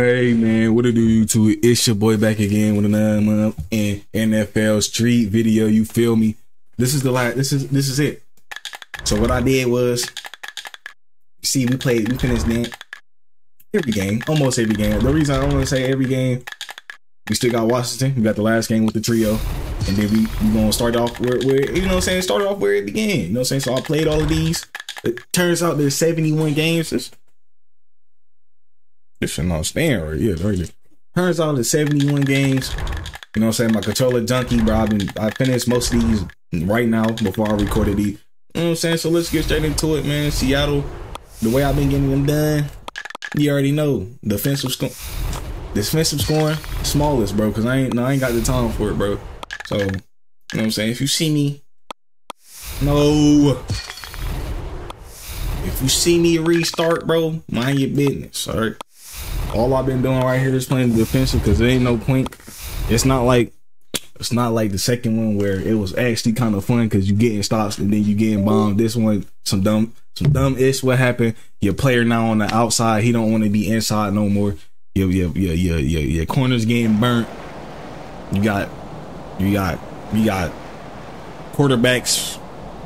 Hey man, what it do, YouTube? It's your boy back again with a 9 month and NFL street video. You feel me? This is the light. This is it. So what I did was, see, we finished every game, almost every game. The reason I don't want to say every game, we still got Washington. We got the last game with the trio, and then we gonna start off where you know what I'm saying. Start off where it began. You know what I'm saying. So I played all of these. It turns out there's 71 games. This should not stand right here. Turns out the 71 games. You know what I'm saying? My controller junkie, bro. I finished most of these right now before I recorded these. You know what I'm saying? So let's get straight into it, man. Seattle, the way I've been getting them done, you already know. Defensive scoring, smallest, bro. Cause I ain't got the time for it, bro. So, you know what I'm saying? If you see me, no. If you see me restart, bro, mind your business, all right? All I've been doing right here is playing defensive because there ain't no point. It's not like the second one where it was actually kind of fun because you getting stops and then you getting bombed. This one, some dumb ish. What happened? Your player now on the outside. He don't want to be inside no more. Your corners getting burnt. You got quarterbacks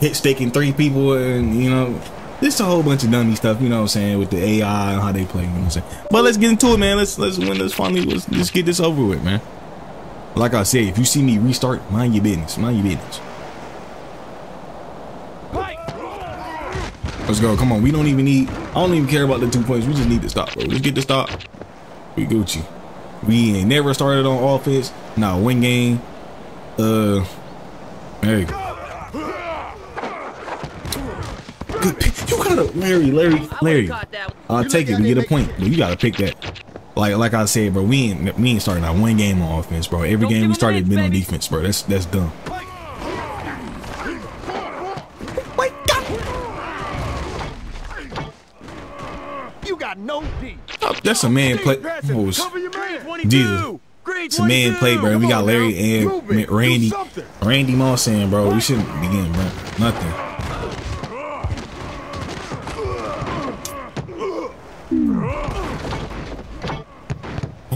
hit staking three people, and you know. This a whole bunch of dummy stuff, you know what I'm saying, with the AI and how they play, you know what I'm saying. But let's get into it, man. Let's win this finally. Let's get this over with, man. Like I said, if you see me restart, mind your business. Mind your business. Let's go. Come on. We don't even need. I don't even care about the 2 points. We just need to stop, bro. Let's get the stop. We Gucci. We ain't never started on offense. Nah, win game. There you go. You gotta, Larry. I'll take it. We get a point. But you gotta pick that. Like I said, bro. We ain't starting out one game on offense, bro. Every game we started been on defense, bro. That's dumb. Wait, you got no D. That's a man play. Jesus. It's a man play, bro. We got Larry and Randy Moss in, bro. We shouldn't be getting, bro. Nothing.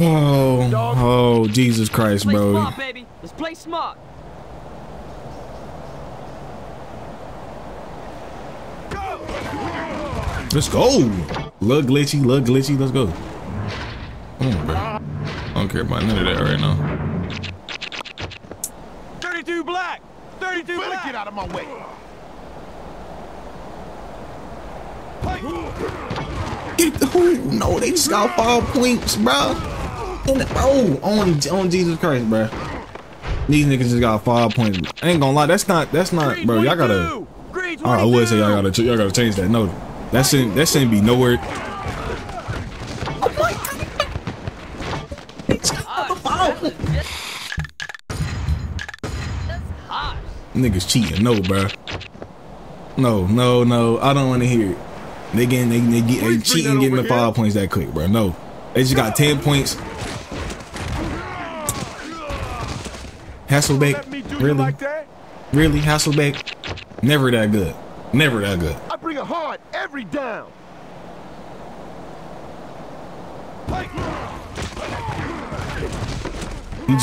Whoa! Oh, Jesus Christ, bro! Let's play smart, baby. Let's play smart. Let's go. Little glitchy. Let's go. Come on, bro. I don't care about none of that right now. 32 black. 32 black. Get out of my way. Oh, no, they just got 5 points, bro. Oh, on Jesus Christ, bro. These niggas just got 5 points. I ain't gonna lie, that's not, bro. Y'all gotta. I would say y'all gotta change that. No, that shouldn't be nowhere. Oh my God. It's got the 5 points. Niggas cheating, no, bro. No. I don't want to hear it. They cheating, getting the 5 points that quick, bro. No, they just got 10 points. Hasselbeck, really, Hasselbeck, never that good. I bring a heart every down. He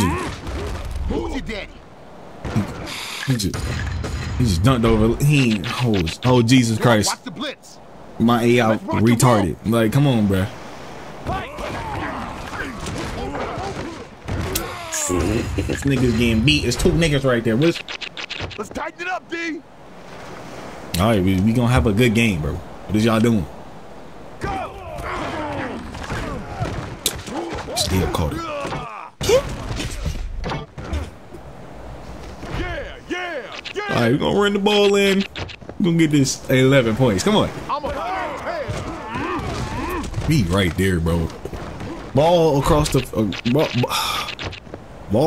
just dunked over. He hoes. Oh, Jesus Christ. Watch the blitz. My AI retarded. Like, come on, bruh. This nigga's getting beat. There's two niggas right there. Let's tighten it up, D. All right, we gonna have a good game, bro. What is y'all doing? Still caught it. Yeah. All right, we gonna run the ball in. We gonna get this 11 points. Come on. Be right there, bro. Ball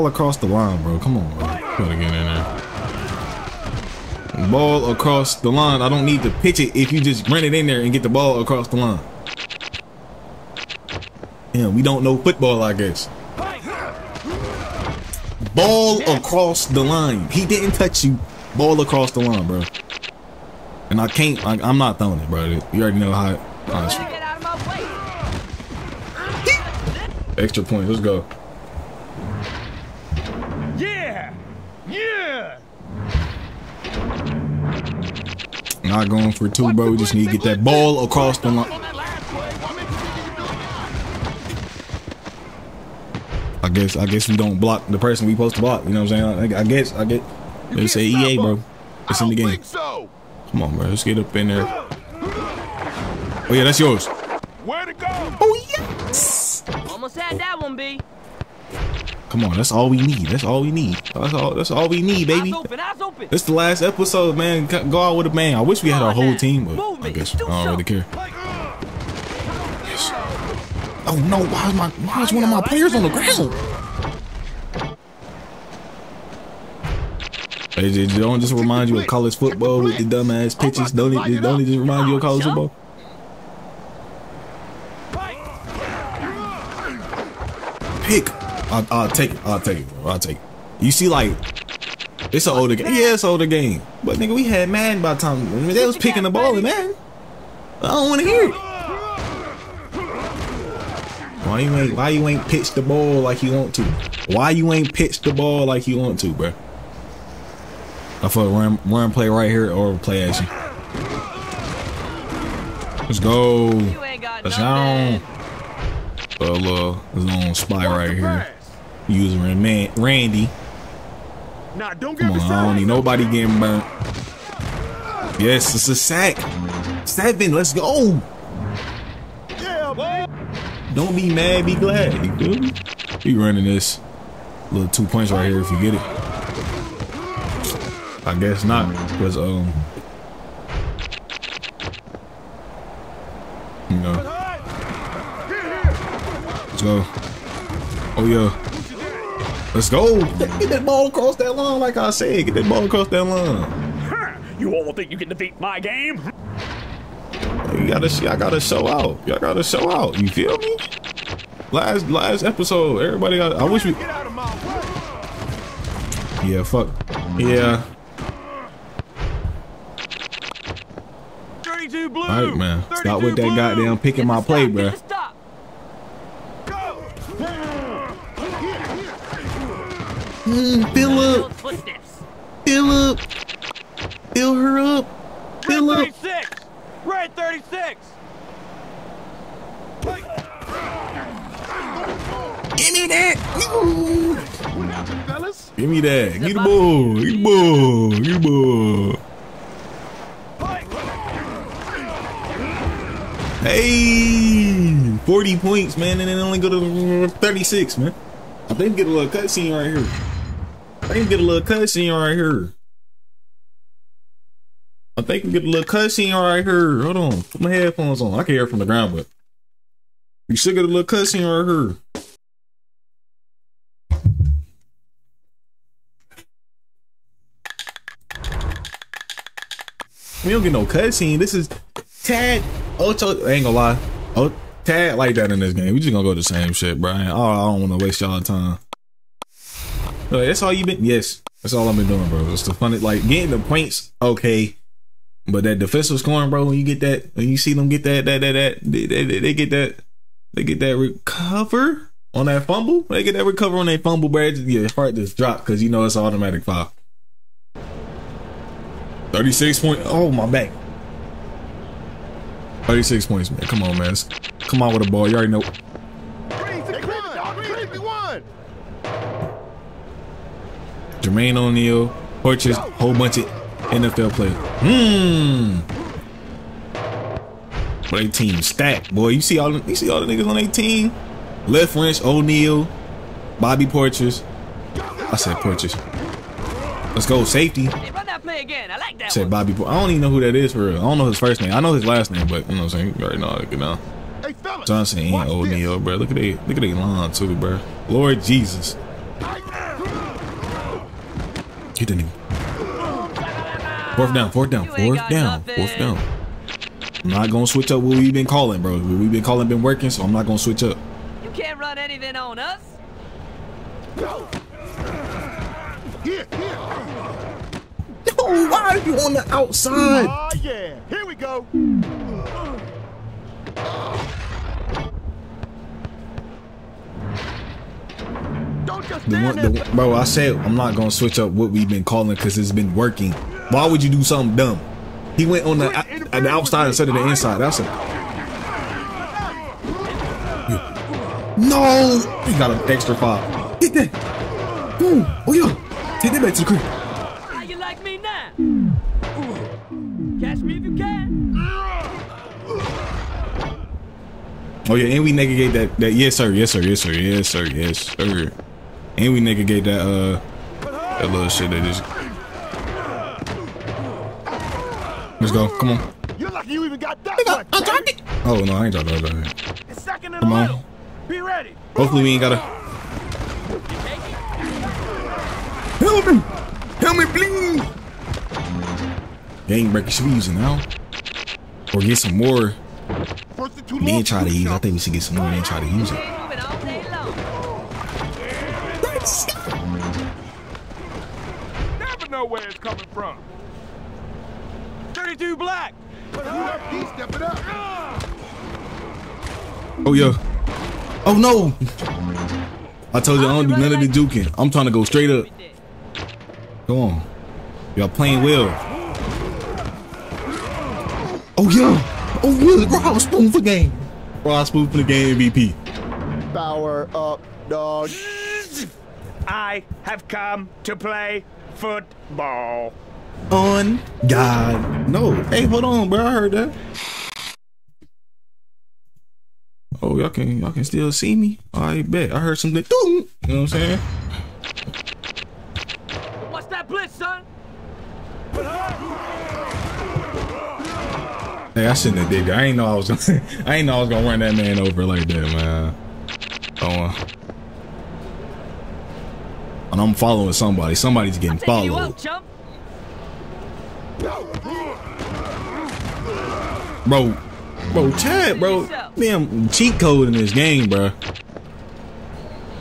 across the line, bro. Come on, bro. Gotta get in there. Ball across the line. I don't need to pitch it if you just run it in there and get the ball across the line. Damn, we don't know football, I guess. Ball across the line. He didn't touch you. Ball across the line, bro. And I can't. I'm not throwing it, bro. You already know how. Honestly. Extra point. Let's go. Yeah. Yeah. Not going for two, bro. We just need to get that ball across the line. I guess we don't block the person we supposed to block. You know what I'm saying? I guess. They say EA, bro. It's in the game. Come on, bro. Let's get up in there. Oh yeah, that's yours. Where to go? Oh yes. Almost had that one, B. Come on, that's all we need. That's all we need. That's all we need, baby. Eyes open. It's the last episode, man. Go out with a bang. I wish we had our whole team, but I guess I don't really care. Yes. Oh no! Why is one of my players on the ground? It don't just remind you of college football with the dumbass pitches. Don't it just remind you of college football? Pick. I'll take it. You see, like, it's an older game. Yeah, it's an older game. But nigga, we had Madden by the time they was picking the ball, and man, I don't want to hear it. Why you ain't pitch the ball like you want to? Why you ain't pitch the ball like you want to, bro? I feel like run play right here or play action. Let's go. Let's go. There's no spy right here. Using man Randy. Nah, don't get I don't need nobody getting burnt. Yes, it's a sack. 7, let's go. Yeah, boy. Don't be mad, be glad. You running this little 2 points right here if you get it. I guess not, because you know. Let's go. Oh yeah. Let's go. Get that ball across that line, like I said. Get that ball across that line. You all think you can defeat my game? I gotta show out. Y'all gotta show out. You feel me? Last episode, everybody. I wish we. Yeah. Fuck. Yeah. Blue. All right, man. Stop with that blue. Goddamn picking my play, bro. Fill up. Fill her up. Fill up. Red 36. Give me that. Give me that. Give me the ball. Give the ball. Give the ball. Hey, 40 points, man, and then only go to 36, man. I think we get a little cutscene right here. Hold on, put my headphones on. I can hear from the ground, but we should get a little cutscene right here. We don't get no cutscene. This is Tad. Ocho, I ain't gonna lie. Oh, Tad like that in this game. We just gonna go the same shit, bro. I don't wanna waste y'all time. Like, that's all you been. Yes, that's all I've been doing, bro. It's the funny, like getting the points, okay. But that defensive scoring, bro. When you get that, when you see them get that they get that recover on that fumble. They get that recover on that fumble, bro. Your heart just dropped because you know it's an automatic foul. 36 points. Oh my back. 36 points, man. Come on, man. Come on with the ball. You already know. Jermaine O'Neal, Porcher, whole bunch of NFL players. But they team stacked, boy. You see all the niggas on their team. Left Wrench, O'Neal, Bobby Porcher. I said Porcher. Let's go, safety. Again. I like that. Say Bobby. I don't even know who that is for real. I don't know his first name. I know his last name, but you know what I'm saying. You already know how to get down. Hey, Johnson and O'Neal, bro. Look at they line too, bro. Lord Jesus. He didn't even. Fourth down. I'm not gonna switch up what we've been calling, bro. What we've been calling been working, so I'm not gonna switch up. You can't run anything on us. Go. Here. Oh, why are you on the outside? Oh, yeah. Here we go. Bro, I said I'm not going to switch up what we've been calling because it's been working. Why would you do something dumb? He went on the outside instead of the inside. That's it. No! He got an extra 5. Get that. Ooh. Oh, yeah. Take that back to the crib. How you like me now? Catch me if you can. Oh, yeah. And we negate that. Yes, sir. Yes, sir. Yes, sir. Yes, sir. Yes, sir. And we negate that, that little shit that is. Let's go. Come on. You're lucky you even got that. I dropped it. Oh, no. I ain't dropped that. It's second and a little. Be ready. Hopefully we ain't gotta. Help me! Help me, please! Gangbreaker should be using now. Or get some more. Then try to use. I think we should get some more and try to use it. Never know where it's coming from. 32 black. Oh yeah. Oh no! I told you I don't do none of the juking. I'm trying to go straight up. Go on. Y'all playing well. Oh yeah! Oh yeah! Rob Spoon for game. Rob Spoon for the game MVP. Power up, dog. I have come to play football. On God. No. Hey, hold on, bro. I heard that. Oh, y'all can still see me? I bet. I heard something. You know what I'm saying? What's that blitz, son? Hey, I shouldn't have did that. I ain't know I was gonna run that man over like that, man. And I'm following somebody. Somebody's getting followed. Bro. Bro, Chad, bro, damn cheat code in this game, bro.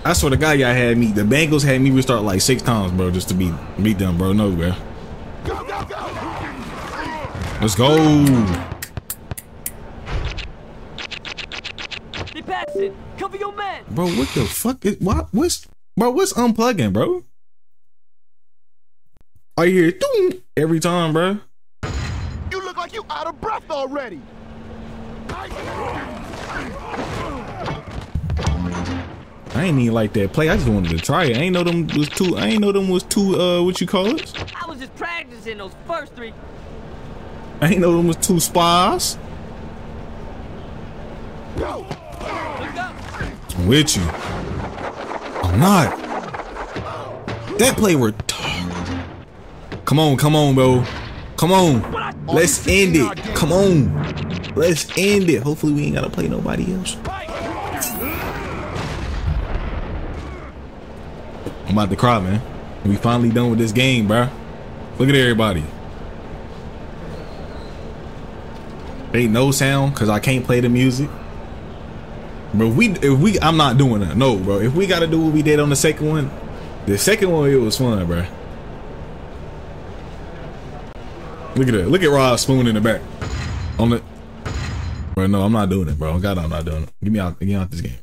I swear to God, y'all had me. The Bengals had me restart like 6 times, bro, just to beat them, bro. No, bro. Let's go. He pats it. Cover your man. Bro, what the fuck is what's unplugging, bro? I hear doom every time, bro. You look like you out of breath already. I ain't even like that play. I just wanted to try it. I ain't know them was too. What you call it? I was just practicing those first 3. I ain't know them was 2 spies. I'm with you. I'm not. That play were. Come on, bro. Come on. Let's end it. Come on. Let's end it. Hopefully we ain't gotta play nobody else. I'm about to cry, man. We finally done with this game, bro. Look at everybody. Ain't no sound because I can't play the music. Bro, if we I'm not doing that. No, bro. If we gotta do what we did on the second one, it was fun, bro. Look at that. Look at Rob Spoon in the back. On the Bro, no, I'm not doing it, bro. God, I'm not doing it. Get me out this game.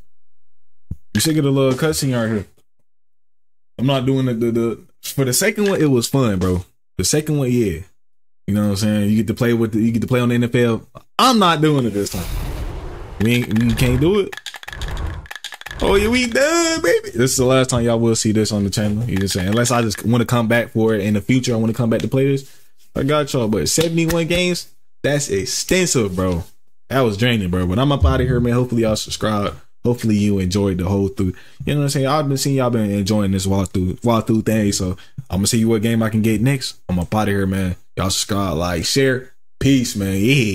You should get a little cutscene right here. I'm not doing it. For the second one, it was fun, bro. The second one, yeah. You know what I'm saying? You get to play with the, you get to play on the NFL. I'm not doing it this time. We can't do it. Oh yeah, we done, baby. This is the last time y'all will see this on the channel. You just saying, unless I just want to come back for it in the future, I want to come back to play this. I got y'all, but 71 games. That's extensive, bro. That was draining, bro. But I'm up out of here, man. Hopefully y'all subscribe. Hopefully you enjoyed the whole through. You know what I'm saying? I've been seeing y'all been enjoying this walkthrough thing. So I'm gonna see what game I can get next. I'm up out of here, man. Y'all subscribe, like, share. Peace, man. Yeah.